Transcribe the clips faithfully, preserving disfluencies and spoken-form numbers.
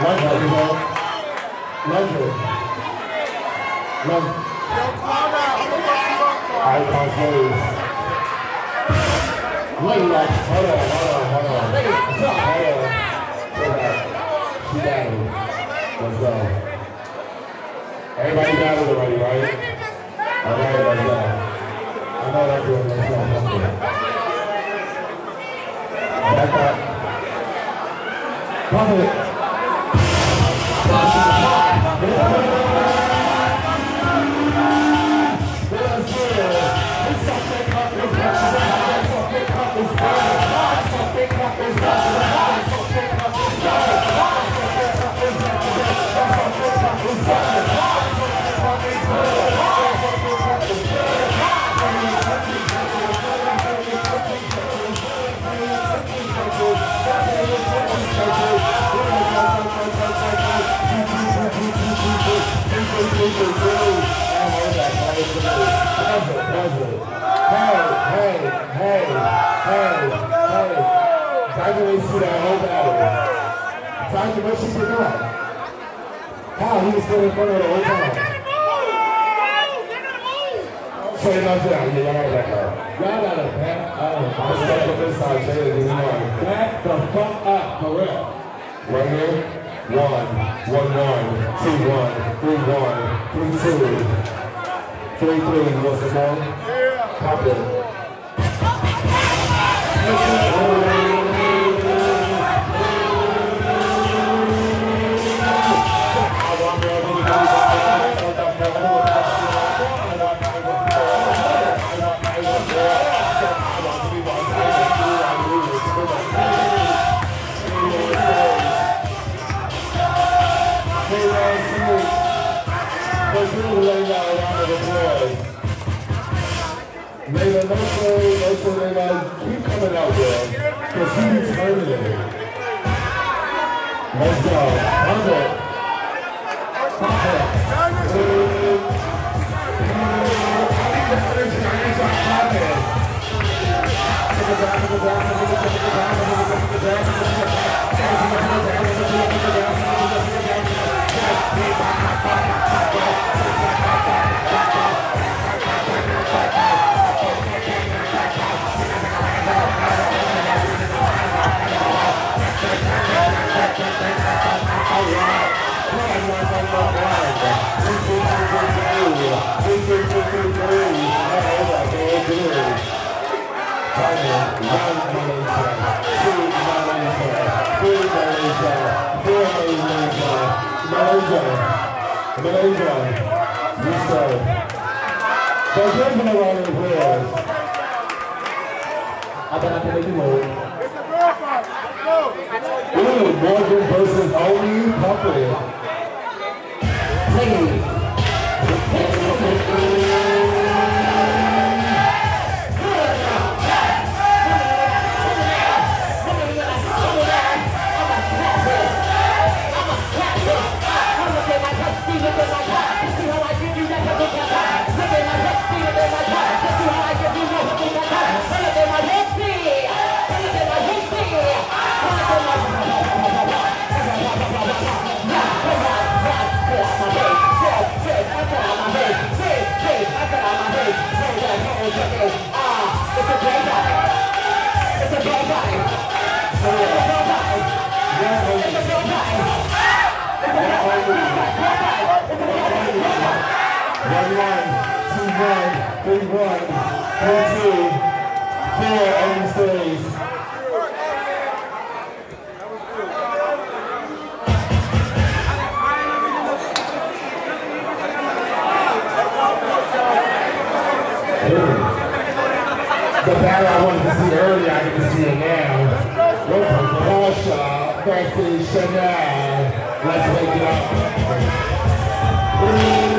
Love you, everyone. Love you. Love you. Alright, guys, ladies. Ladies, hold on, hold on, hold on. Ladies, what's up? Hold on. She got it. Let's go. Everybody got it already, right? Alright, everybody got it. I know that's what I'm talking about. Back up. Pump it. How he was still in front of the whole time. So you know what I'm saying? Y'all gotta back up. Y'all gotta back up. I'm stuck up inside Jada this morning. Back the fuck up, for real. Right here. One, one, one, two, one, three, one, three, two, three, three. What's the more? Yeah. Pop it. Let's go. I'm good. I wanted to see earlier, I get to see it now. What a ball shot. conversation now. Let's wake it up. Hey,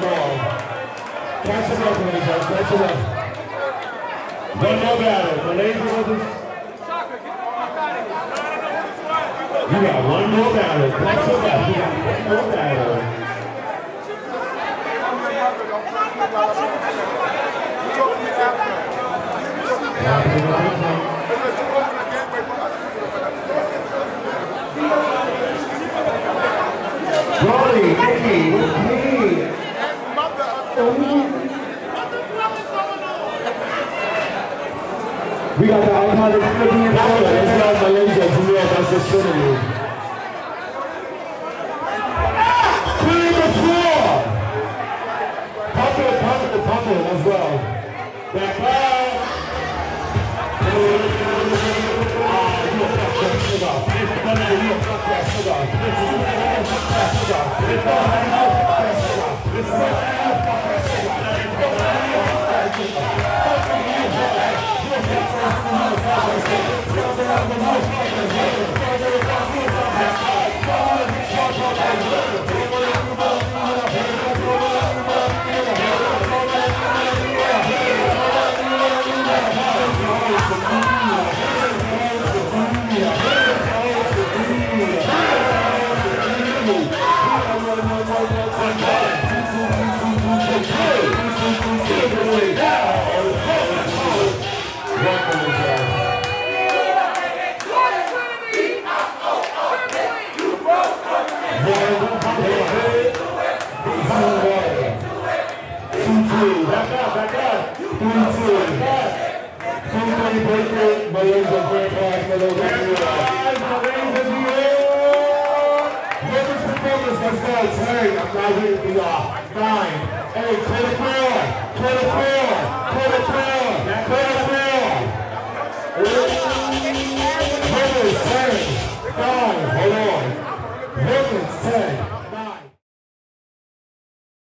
call. Catch him up, ladies. Catch him up. One more battle. The ladies and brothers. You got one more battle. Catch him up. You got one more battle. Brody, Nikki, with me. We got the iconic Philippine color. This is our Malaysia from New York. That's the Trinity. As well. Back nine, eight, clear the floor, clear the floor, clear the floor.